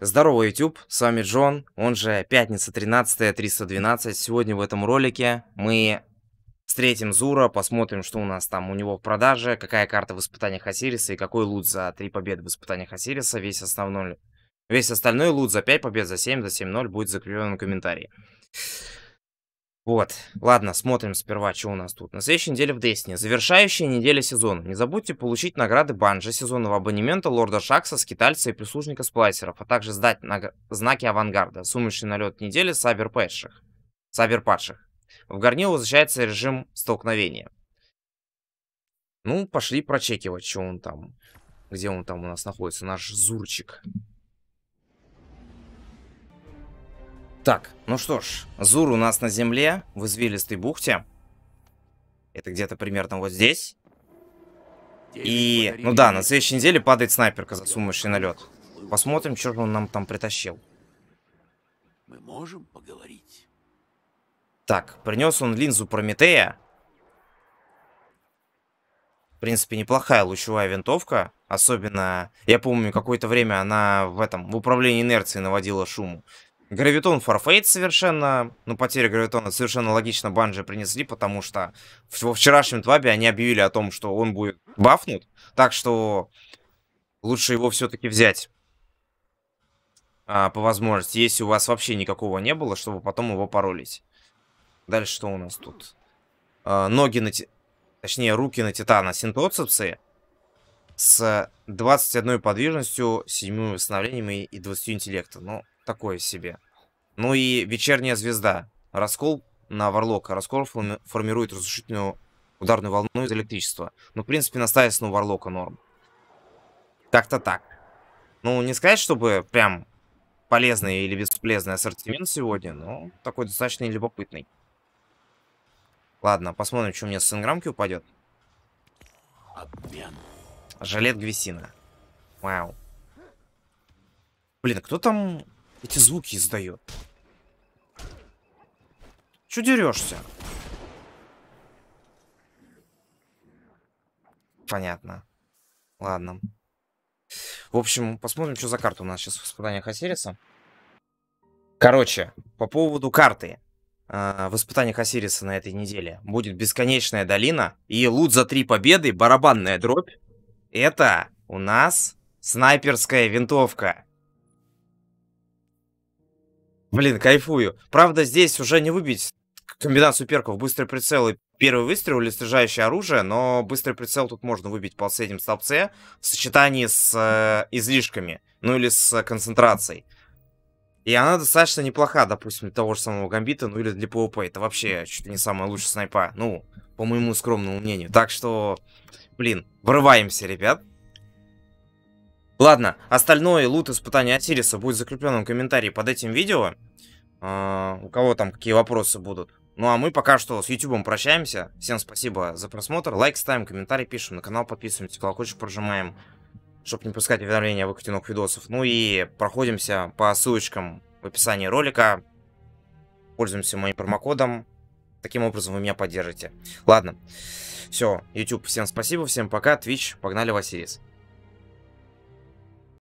Здорово, YouTube, с вами Джон, он же пятница 13, 312. Сегодня в этом ролике мы встретим Зура, посмотрим, что у нас там у него в продаже, какая карта в испытаниях Осириса и какой лут за 3 победы в испытаниях Осириса. Весь остальной лут за 5 побед, за 7, за 7-0 будет закреплен в комментарии. Вот, ладно, смотрим сперва, что у нас тут. На следующей неделе в Дестни. Завершающая неделя сезона. Не забудьте получить награды Бунджи, сезонного абонемента, Лорда Шакса, Скитальца и Прислужника Сплайсеров, а также сдать знаки Авангарда, сумеречный налет недели, Саберпадших. В Горнил возвращается режим столкновения. Ну, пошли прочекивать, что он там. Где он там у нас находится, наш Зурчик. Так, ну что ж, Зур у нас на земле, в Извилистой бухте. Это где-то примерно вот здесь. И, ну да, на следующей неделе падает снайперка за сумочный налет. Посмотрим, что же он нам там притащил. Мы можем поговорить. Так, принес он линзу Прометея. В принципе, неплохая лучевая винтовка. Особенно, я помню, какое-то время она в управлении инерцией наводила шуму. Гравитон фарфейт совершенно, ну, потеря гравитона совершенно логично Бунджи принесли, потому что во вчерашнем твабе они объявили о том, что он будет бафнут, так что лучше его все-таки взять по возможности, если у вас вообще никакого не было, чтобы потом его паролить. Дальше что у нас тут? Руки на Титана Синтоцепси с 21 подвижностью, 7 восстановлениями и 20 интеллекта, ну... Такое себе. Ну и вечерняя звезда. Раскол на варлока. Раскол формирует разрушительную ударную волну из электричества. Ну, в принципе, на стайсну варлока норм. Как-то так. Ну, не сказать, чтобы прям полезный или бесполезный ассортимент сегодня, но такой достаточно любопытный. Ладно, посмотрим, что у меня с инграмки упадет. Обмен. Жилет гвисина. Вау. Блин, кто там... Эти звуки издает. Че дерешься? Понятно. Ладно. В общем, посмотрим, что за карта у нас сейчас в испытаниях Осириса. Короче, по поводу карты. В испытаниях Осириса на этой неделе будет Бесконечная долина. И лут за 3 победы, барабанная дробь. Это у нас снайперская винтовка. Блин, кайфую. Правда, здесь уже не выбить комбинацию перков быстрый прицел и первый выстрел или снижающее оружие, но быстрый прицел тут можно выбить по последнем столбце в сочетании с излишками, ну или с концентрацией. И она достаточно неплоха, допустим, для того же самого Гамбита, ну или для PvP. Это вообще чуть ли не самая лучшая снайпа, ну, по моему скромному мнению. Так что, блин, врываемся, ребят. Ладно, остальное лут испытания Осириса будет закреплен в комментарии под этим видео. У кого там какие вопросы будут. Ну а мы пока что с YouTube прощаемся. Всем спасибо за просмотр. Лайк ставим, комментарий пишем, на канал подписываемся, колокольчик прожимаем, чтобы не пускать уведомления о выходе новых видосов. Ну и проходимся по ссылочкам в описании ролика. Пользуемся моим промокодом. Таким образом вы меня поддержите. Ладно, все, YouTube, всем спасибо, всем пока, Twitch, погнали в Осирис.